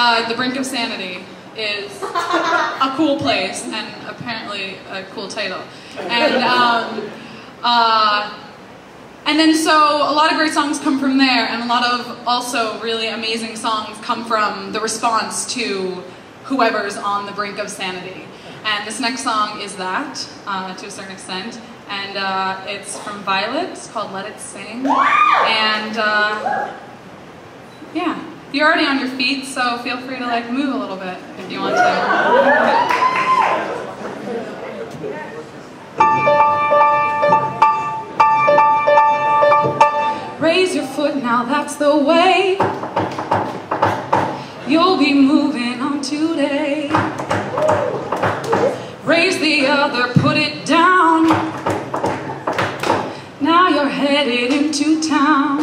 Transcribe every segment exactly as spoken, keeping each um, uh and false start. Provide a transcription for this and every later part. Uh, the Brink of Sanity is a cool place and apparently a cool title. And um, uh, and then so a lot of great songs come from there, and a lot of also really amazing songs come from the response to whoever's on the brink of sanity. And this next song is that, uh, to a certain extent. And uh, it's from Violet. It's called Let It Sing. And uh, yeah, you're already on your feet, so feel free to like move a little bit if you want to. Okay. Raise your foot now, that's the way. You'll be moving on today. Raise the other, put it down. Now you're headed into town.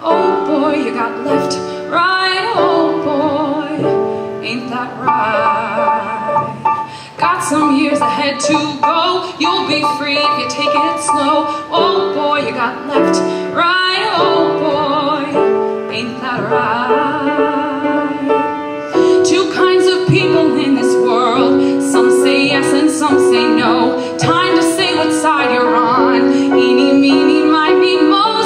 Oh boy, you got left, right, oh boy, ain't that right? Got some years ahead to go, you'll be free if you take it slow. Oh boy, you got left, right, oh boy, ain't that right? Two kinds of people in this world, some say yes and some say no. Time to say what side you're on, eeny, meeny, miny, moe.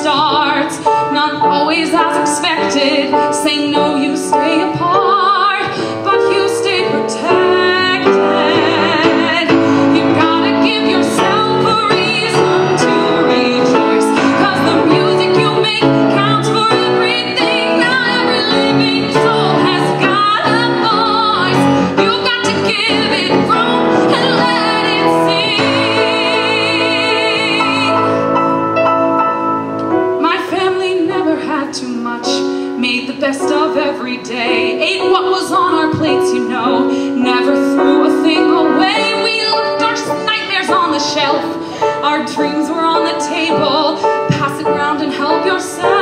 Starts, not always as expected. Say no, you stay apart, but you stay protected. You gotta give yourself a reason to rejoice, 'cause the music you make counts for everything. Not every living soul has got a voice. You got to give it room and let it sing. Too much, made the best of every day, ate what was on our plates, you know, never threw a thing away. We left our nightmares on the shelf, our dreams were on the table. Pass it round and help yourself.